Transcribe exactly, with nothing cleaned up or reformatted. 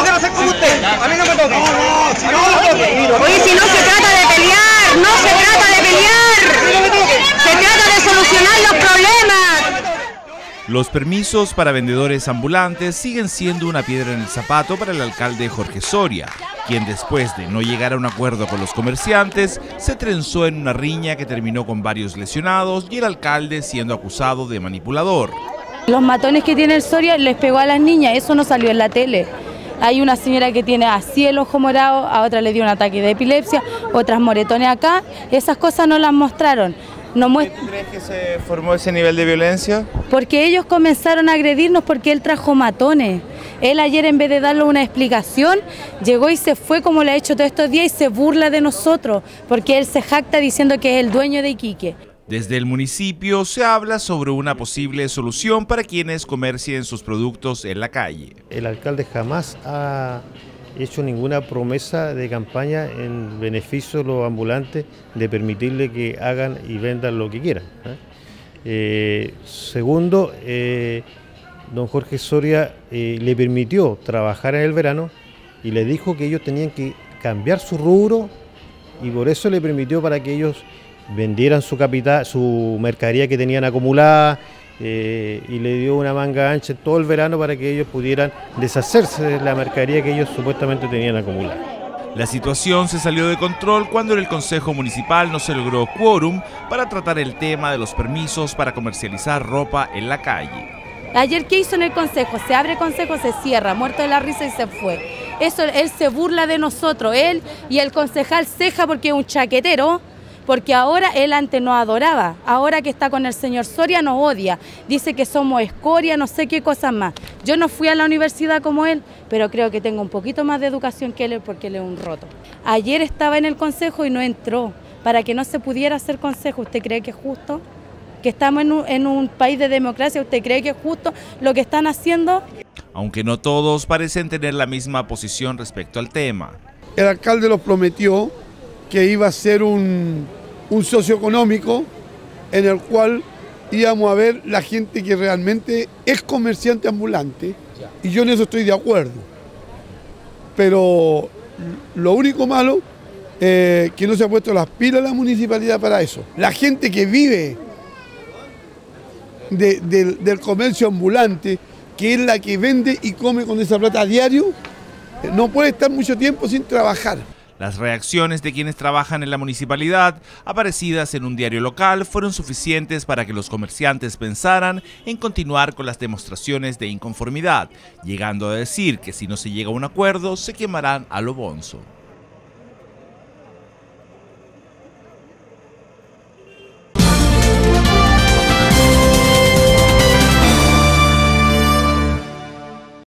no quiero ser como usted. A mí no me toque. Oye, si no se trata de pelear, no se trata de pelear. Se trata de solucionar los problemas. Los permisos para vendedores ambulantes siguen siendo una piedra en el zapato para el alcalde Jorge Soria, quien después de no llegar a un acuerdo con los comerciantes, se trenzó en una riña que terminó con varios lesionados y el alcalde siendo acusado de manipulador. Los matones que tiene el Soria les pegó a las niñas, eso no salió en la tele. Hay una señora que tiene así el ojo morado, a otra le dio un ataque de epilepsia, otras moretones acá, esas cosas no las mostraron. No muest... ¿Tú crees que se formó ese nivel de violencia? Porque ellos comenzaron a agredirnos porque él trajo matones. Él ayer, en vez de darle una explicación, llegó y se fue como lo ha hecho todos estos días y se burla de nosotros porque él se jacta diciendo que es el dueño de Iquique. Desde el municipio se habla sobre una posible solución para quienes comercien sus productos en la calle. El alcalde jamás ha hecho ninguna promesa de campaña en beneficio de los ambulantes de permitirle que hagan y vendan lo que quieran. Eh, segundo, eh, don Jorge Soria eh, le permitió trabajar en el verano y le dijo que ellos tenían que cambiar su rubro y por eso le permitió para que ellos vendieran su capital, su mercadería que tenían acumulada, Eh, y le dio una manga ancha todo el verano para que ellos pudieran deshacerse de la mercadería que ellos supuestamente tenían acumulada. La situación se salió de control cuando en el Consejo Municipal no se logró quórum para tratar el tema de los permisos para comercializar ropa en la calle. Ayer, ¿qué hizo en el Consejo? Se abre el Consejo, se cierra, muerto de la risa y se fue. Eso, él se burla de nosotros, él y el concejal Ceja, porque es un chaquetero. Porque ahora él antes nos adoraba, ahora que está con el señor Soria nos odia, dice que somos escoria, no sé qué cosas más. Yo no fui a la universidad como él, pero creo que tengo un poquito más de educación que él porque él es un roto. Ayer estaba en el consejo y no entró, para que no se pudiera hacer consejo. ¿Usted cree que es justo? Que estamos en un, en un país de democracia, ¿usted cree que es justo lo que están haciendo? Aunque no todos parecen tener la misma posición respecto al tema. El alcalde los prometió que iba a ser un... un socioeconómico en el cual íbamos a ver la gente que realmente es comerciante ambulante, y yo en eso estoy de acuerdo. Pero lo único malo es eh, que no se ha puesto las pilas la municipalidad para eso. La gente que vive de, de, del comercio ambulante, que es la que vende y come con esa plata a diario, no puede estar mucho tiempo sin trabajar. Las reacciones de quienes trabajan en la municipalidad, aparecidas en un diario local, fueron suficientes para que los comerciantes pensaran en continuar con las demostraciones de inconformidad, llegando a decir que si no se llega a un acuerdo, se quemarán a lo bonzo.